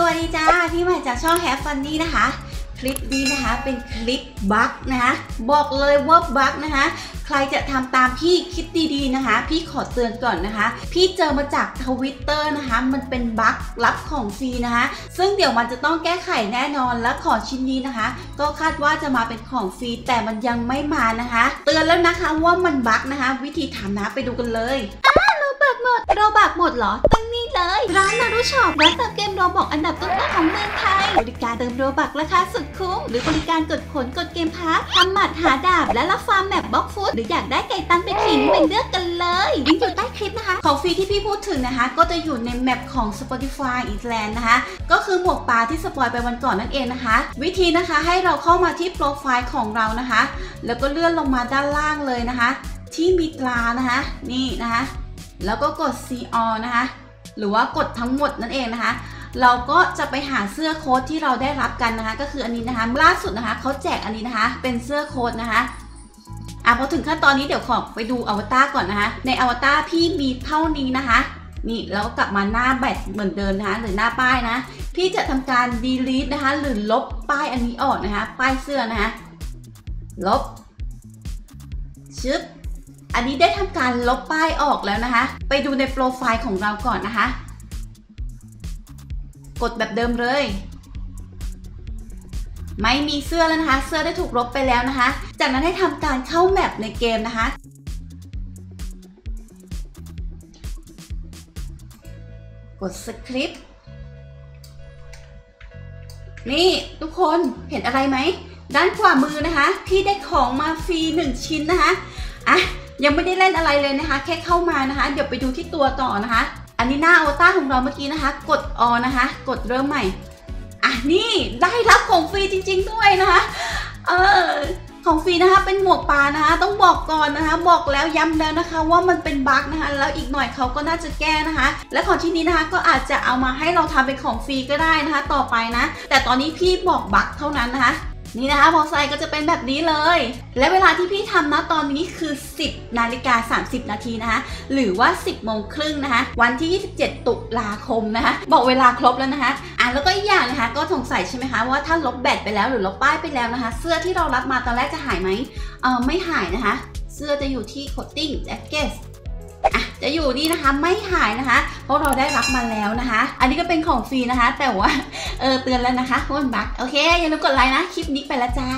สวัสดีจ้าพี่ใหม่จากช่อง Have Funny นะคะคลิปนี้นะคะเป็นคลิปบั๊กนะคะบอกเลยว่าบั๊กนะคะใครจะทำตามพี่คิดดีๆนะคะพี่ขอเตือนก่อนนะคะพี่เจอมาจาก Twitter นะคะมันเป็นบั๊กลับของฟรีนะคะซึ่งเดี๋ยวมันจะต้องแก้ไขแน่นอนและของชิ้นนี้นะคะก็คาดว่าจะมาเป็นของฟรีแต่มันยังไม่มานะคะเตือนแล้วนะคะว่ามันบั๊กนะคะวิธีทำนะไปดูกันเลยโรบักหมดเหรอตั้งนี่เลยร้านนารุช็อปร้านเติมเกมโรบักอันดับต้นๆของเมืองไทยบริการเติมโรบักราคาสุดคุ้มหรือบริการกดขนกดเกมพาร์ททำหมัดหาดาบและรับฟาร์มแมปบล็อกฟูดหรืออยากได้ไก่ตันไปขิงไปเลือกกันเลยลิงก์อยู่ใต้คลิปนะคะของฟรีที่พี่พูดถึงนะคะก็จะอยู่ในแมปของ Spotify Island นะคะก็คือหมวกปลาที่สปอยไปวันก่อนนั่นเองนะคะวิธีนะคะให้เราเข้ามาที่โปรไฟล์ของเรานะคะแล้วก็เลื่อนลงมาด้านล่างเลยนะคะที่มีตรานะคะนี่นะคะแล้วก็กด C All นะคะหรือว่ากดทั้งหมดนั่นเองนะคะเราก็จะไปหาเสื้อโค้ดที่เราได้รับกันนะคะก็คืออันนี้นะคะล่าสุดนะคะเขาแจกอันนี้นะคะเป็นเสื้อโค้ดนะคะพอถึงขั้นตอนนี้เดี๋ยวขอไปดูอวตารก่อนนะคะในอวตารพี่มีเท่านี้นะคะนี่แล้วก็กลับมาหน้าแบตเหมือนเดิมนะคะหรือหน้าป้ายนะพี่จะทำการ delete นะคะหรือลบป้ายอันนี้ออกนะคะป้ายเสื้อนะคะลบชึบอันนี้ได้ทำการลบป้ายออกแล้วนะคะไปดูในโปรไฟล์ของเราก่อนนะคะกดแบบเดิมเลยไม่มีเสื้อแล้วนะคะเสื้อได้ถูกลบไปแล้วนะคะจากนั้นให้ทำการเข้าแมปในเกมนะคะกดสคริปต์นี่ทุกคนเห็นอะไรไหมด้านขวามือนะคะพี่ได้ของมาฟรี1ชิ้นนะคะยังไม่ได้เล่นอะไรเลยนะคะแค่เข้ามานะคะเดี๋ยวไปดูที่ตัวต่อนะคะอันนี้หน้าอวตารของเราเมื่อกี้นะคะกด ออนะคะกดเริ่มใหม่นี่ได้รับของฟรีจริงๆด้วยนะคะของฟรีนะคะเป็นหมวกปลานะคะต้องบอกก่อนนะคะบอกแล้วย้ำแล้วนะคะว่ามันเป็นบั๊กนะคะแล้วอีกหน่อยเขาก็น่าจะแก้นะคะและของชิ้นนี้นะคะก็อาจจะเอามาให้เราทำเป็นของฟรีก็ได้นะคะต่อไปนะแต่ตอนนี้พี่บอกบั๊กเท่านั้นนะคะนี่นะคะพอใส่ก็จะเป็นแบบนี้เลยและเวลาที่พี่ทำนะตอนนี้คือ 10:30 น.นะคะหรือว่า 10:30 น.นะคะวันที่ 27 ตุลาคมนะคะบอกเวลาครบแล้วนะคะแล้วก็อีกอย่างนะคะก็สงสัยใช่ไหมคะว่าถ้าลบแบตไปแล้วหรือลบป้ายไปแล้วนะคะเสื้อที่เรารับมาตอนแรกจะหายไหมไม่หายนะคะเสื้อจะอยู่ที่ coating jacket จะอยู่นี่นะคะไม่หายนะคะเพราะเราได้รับมาแล้วนะคะอันนี้ก็เป็นของฟรีนะคะแต่ว่าเตือนแล้วนะคะว่ามันบั๊กโอเคอย่าลืมกดไลค์นะคลิปนี้ไปละจ้า